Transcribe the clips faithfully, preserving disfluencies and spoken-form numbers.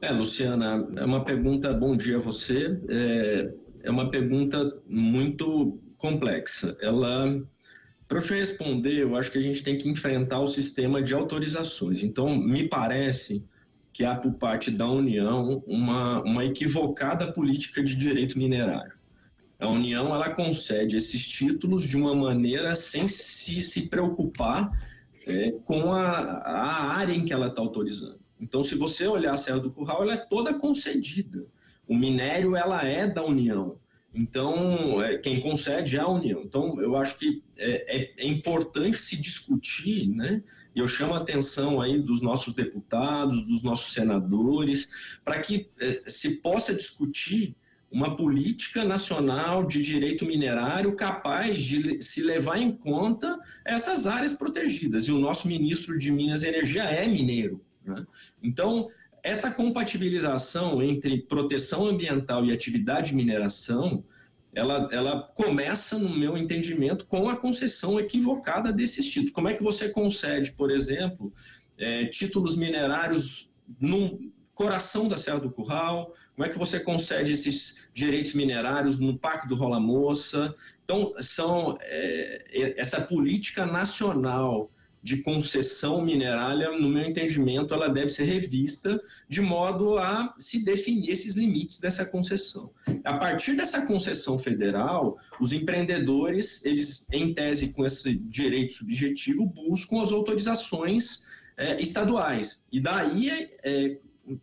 É, Luciana, é uma pergunta, bom dia a você, é, é uma pergunta muito complexa. Ela, para eu te responder, eu acho que a gente tem que enfrentar o sistema de autorizações. Então, me parece que há por parte da União uma, uma equivocada política de direito minerário. A União, ela concede esses títulos de uma maneira sem se, se preocupar é, com a, a área em que ela está autorizando. Então, se você olhar a Serra do Curral, ela é toda concedida. O minério, ela é da União. Então, é, quem concede é a União. Então, eu acho que é, é, é importante se discutir, né? E eu chamo a atenção aí dos nossos deputados, dos nossos senadores, para que é, se possa discutir uma política nacional de direito minerário capaz de se levar em conta essas áreas protegidas. E o nosso ministro de Minas e Energia é mineiro, né? Então, essa compatibilização entre proteção ambiental e atividade de mineração, ela, ela começa, no meu entendimento, com a concessão equivocada desses títulos. Como é que você concede, por exemplo, é, títulos minerários num coração da Serra do Curral? Como é que você concede esses direitos minerários no Parque do Rola Moça? Então, são, é, essa política nacional de concessão minerária, no meu entendimento, ela deve ser revista de modo a se definir esses limites dessa concessão. A partir dessa concessão federal, os empreendedores, eles, em tese, com esse direito subjetivo, buscam as autorizações é, estaduais. E daí é, é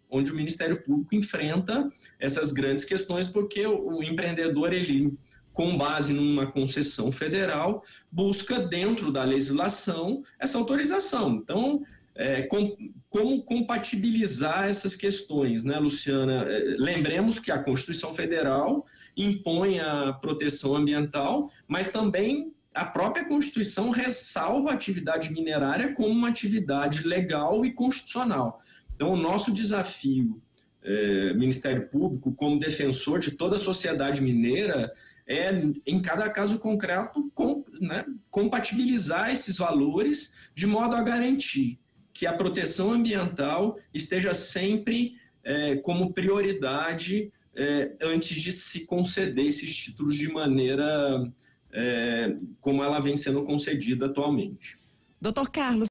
onde o Ministério Público enfrenta essas grandes questões, porque o, o empreendedor, ele, com base numa concessão federal, busca dentro da legislação essa autorização. Então, é, com, como compatibilizar essas questões, né, Luciana? É, lembremos que a Constituição Federal impõe a proteção ambiental, mas também a própria Constituição ressalva a atividade minerária como uma atividade legal e constitucional. Então, o nosso desafio, é, Ministério Público, como defensor de toda a sociedade mineira, é, em cada caso concreto, com, né, compatibilizar esses valores de modo a garantir que a proteção ambiental esteja sempre é, como prioridade é, antes de se conceder esses títulos de maneira é, como ela vem sendo concedida atualmente. doutor Carlos.